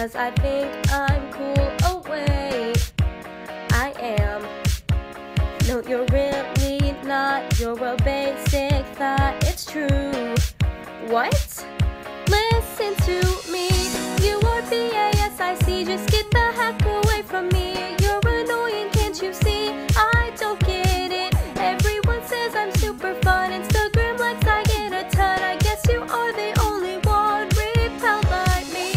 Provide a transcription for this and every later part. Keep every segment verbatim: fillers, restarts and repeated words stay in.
'cause I think I'm cool away. I am. No, you're really not. You're a basic thought. It's true. What? Listen to me. You are B A S I C. Just get the heck away from me. You're annoying, can't you see? I don't get it. Everyone says I'm super fun. Instagram likes I get a ton. I guess you are the only one repelled by me.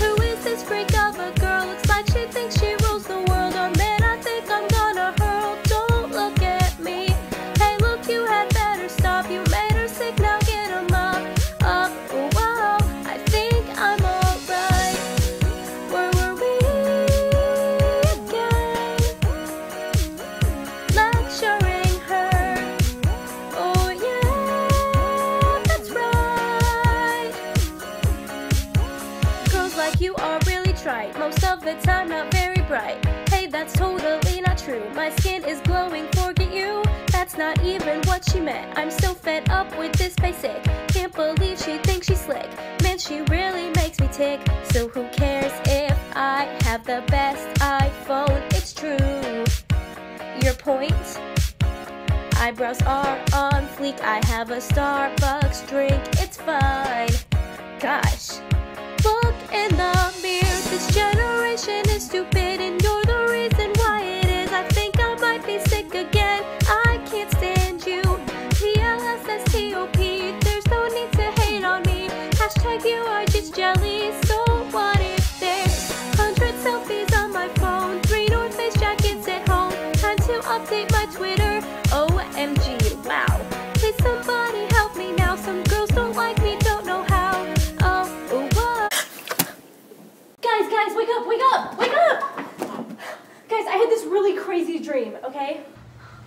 Who is this freak of a girl? Looks like she thinks she rules the world. Oh man, I think I'm gonna hurl. Don't look at me. Hey look, you had better stop. You made her sick, now get him up. Up, wow, I think I'm a lecturing her. Oh yeah, that's right. Girls like you are really trite, most of the time not very bright. Hey, that's totally not true. My skin is glowing, forget you. That's not even what she meant. I'm so fed up with this basic. Can't believe she thinks she's slick. Man, she really makes me tick. So who cares if I have the best iPhone? It's true. Your point? Eyebrows are on fleek. I have a Starbucks drink. It's fine. Gosh. Look in the mirror. This generation is stupid, and you're the reason why it is. I think I might be sick again. I can't stand you. P L S S T O P. There's no need to hate on me. Hashtag you are just jelly. So what if there's hundred selfies on my phone? Three North Face jackets at home. To update my Twitter, O M G, wow. Please somebody help me now. Some girls don't like me, don't know how. Oh, oh, oh. Guys, guys, wake up, wake up, wake up! Guys, I had this really crazy dream, okay?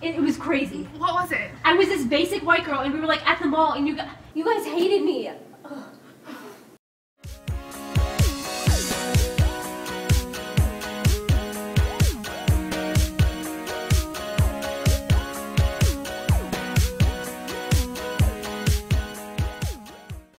It, it was crazy. What was it? I was this basic white girl, and we were like at the mall, and you, you guys hated me.